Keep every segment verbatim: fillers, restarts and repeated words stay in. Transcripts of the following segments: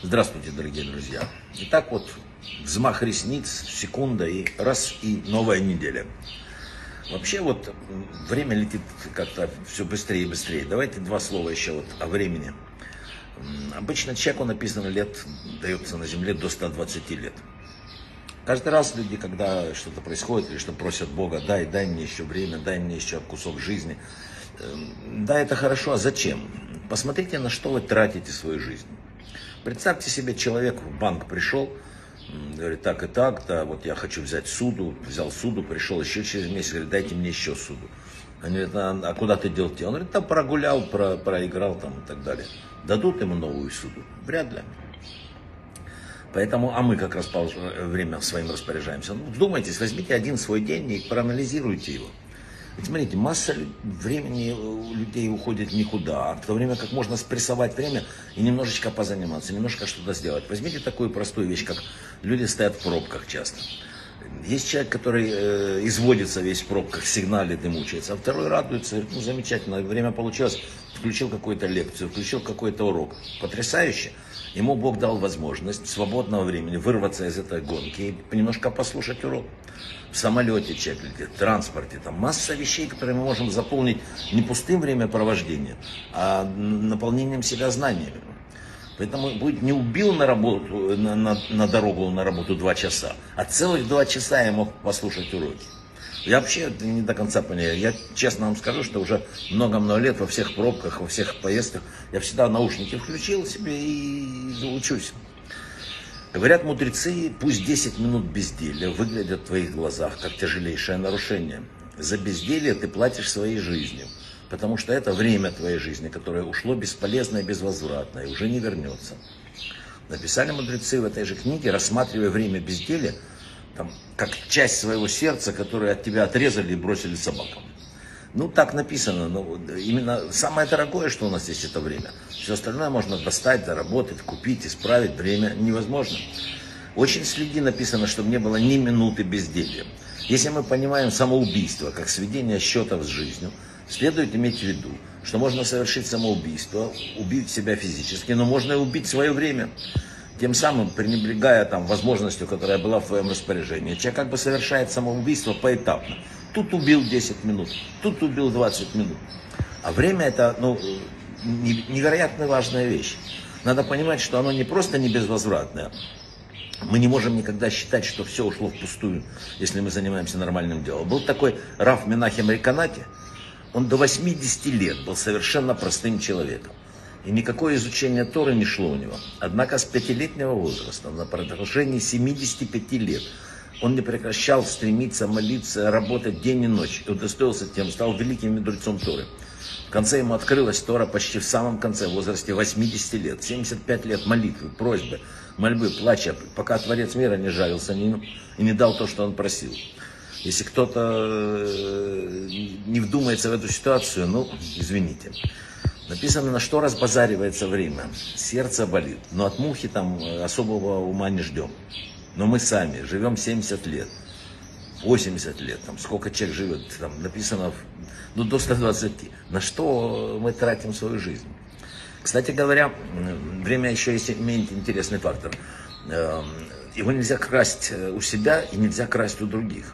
Здравствуйте, дорогие друзья. Итак, вот взмах ресниц, секунда и раз, и новая неделя. Вообще вот время летит как-то все быстрее и быстрее. Давайте два слова еще вот о времени. Обычно человеку написано лет, дается на земле до ста двадцати лет. Каждый раз люди, когда что-то происходит, или что просят Бога, дай, дай мне еще время, дай мне еще кусок жизни. Да, это хорошо, а зачем? Посмотрите, на что вы тратите свою жизнь. Представьте себе, человек в банк пришел, говорит, так и так, да, вот я хочу взять суду, взял суду, пришел еще через месяц, говорит, дайте мне еще суду. Они говорят, а, а куда ты дел тебя? Он говорит, там прогулял, про, проиграл там и так далее. Дадут ему новую суду? Вряд ли. Поэтому, а мы как раз время своим распоряжаемся. Ну, вдумайтесь, возьмите один свой день и проанализируйте его. Ведь смотрите, масса времени у людей уходит никуда, а в то время как можно спрессовать время и немножечко позаниматься, немножко что-то сделать. Возьмите такую простую вещь, как люди стоят в пробках часто. Есть человек, который э, изводится весь в пробках, сигналит и мучается, а второй радуется, говорит, ну замечательно, время получилось, включил какую-то лекцию, включил какой-то урок. Потрясающе. Ему Бог дал возможность свободного времени вырваться из этой гонки и немножко послушать урок. В самолете человек летит, в транспорте, там масса вещей, которые мы можем заполнить не пустым времяпровождением, а наполнением себя знаниями. Поэтому будет не убил на, работу, на, на, на дорогу на работу два часа, а целых два часа я мог послушать уроки. Я вообще не до конца понимаю. Я честно вам скажу, что уже много-много лет во всех пробках, во всех поездках я всегда наушники включил себе и заучусь. Говорят мудрецы, пусть десять минут безделья выглядят в твоих глазах как тяжелейшее нарушение. За безделье ты платишь своей жизнью, потому что это время твоей жизни, которое ушло бесполезно и безвозвратно, и уже не вернется. Написали мудрецы в этой же книге, рассматривая время безделья, там, как часть своего сердца, которую от тебя отрезали и бросили собакам. Ну, так написано. Но именно самое дорогое, что у нас есть, это время. Все остальное можно достать, доработать, купить, исправить. Время невозможно. Очень следи написано, чтобы не было ни минуты безделья. Если мы понимаем самоубийство как сведение счетов с жизнью, следует иметь в виду, что можно совершить самоубийство, убить себя физически, но можно и убить свое время. Тем самым, пренебрегая там возможностью, которая была в твоем распоряжении, человек как бы совершает самоубийство поэтапно. Тут убил десять минут, тут убил двадцать минут. А время это ну, невероятно важная вещь. Надо понимать, что оно не просто не безвозвратное. Мы не можем никогда считать, что все ушло впустую, если мы занимаемся нормальным делом. Был такой Рав Менахем Реканати, он до восьмидесяти лет был совершенно простым человеком. И никакое изучение Торы не шло у него. Однако с пятилетнего возраста, на протяжении семидесяти пяти лет, он не прекращал стремиться молиться, работать день и ночь. И удостоился тем, стал великим мудрецом Торы. В конце ему открылась Тора почти в самом конце, в возрасте восьмидесяти лет. семьдесят пять лет молитвы, просьбы, мольбы, плача, пока Творец мира не жалился и не дал то, что он просил. Если кто-то не вдумается в эту ситуацию, ну, извините. Написано, на что разбазаривается время. Сердце болит, но от мухи там особого ума не ждем. Но мы сами живем семьдесят лет, восемьдесят лет, там сколько человек живет, там написано ну, до ста двадцати. На что мы тратим свою жизнь? Кстати говоря, время еще есть, имеет интересный фактор. Его нельзя красть у себя и нельзя красть у других.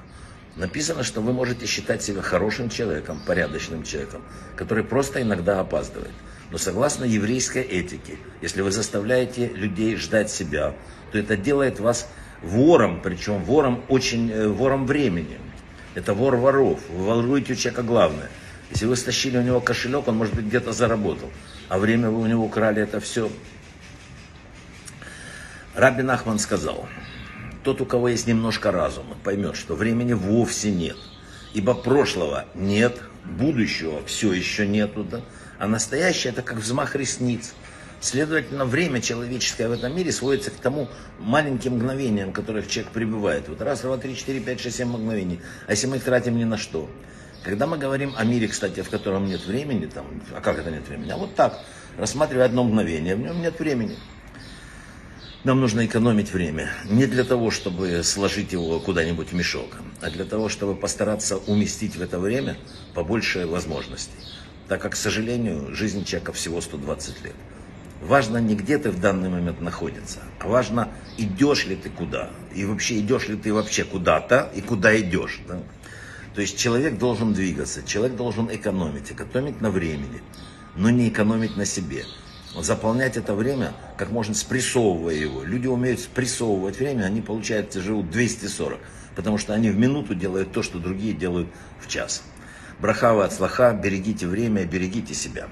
Написано, что вы можете считать себя хорошим человеком, порядочным человеком, который просто иногда опаздывает. Но согласно еврейской этике, если вы заставляете людей ждать себя, то это делает вас вором, причем вором, очень, э, вором времени. Это вор воров. Вы воруете у человека главное. Если вы стащили у него кошелек, он, может быть, где-то заработал. А время вы у него украли, это все. Рабби Нахман сказал... Тот, у кого есть немножко разума, поймет, что времени вовсе нет. Ибо прошлого нет, будущего все еще нету, да? А настоящее это как взмах ресниц. Следовательно, время человеческое в этом мире сводится к тому маленьким мгновениям, в которых человек пребывает. Вот раз, два, три, четыре, пять, шесть, семь мгновений. А если мы их тратим ни на что. Когда мы говорим о мире, кстати, в котором нет времени, там, а как это нет времени? А вот так, рассматривая одно мгновение, в нем нет времени. Нам нужно экономить время не для того, чтобы сложить его куда-нибудь в мешок, а для того, чтобы постараться уместить в это время побольше возможностей. Так как, к сожалению, жизнь человека всего ста двадцати лет. Важно не где ты в данный момент находится, а важно, идешь ли ты куда. И вообще, идешь ли ты вообще куда-то и куда идешь. Да? То есть человек должен двигаться, человек должен экономить. Экономить на времени, но не экономить на себе. Заполнять это время, как можно спрессовывая его. Люди умеют спрессовывать время, они, получается, живут двести сорок. Потому что они в минуту делают то, что другие делают в час. Брахава от слаха, берегите время, берегите себя.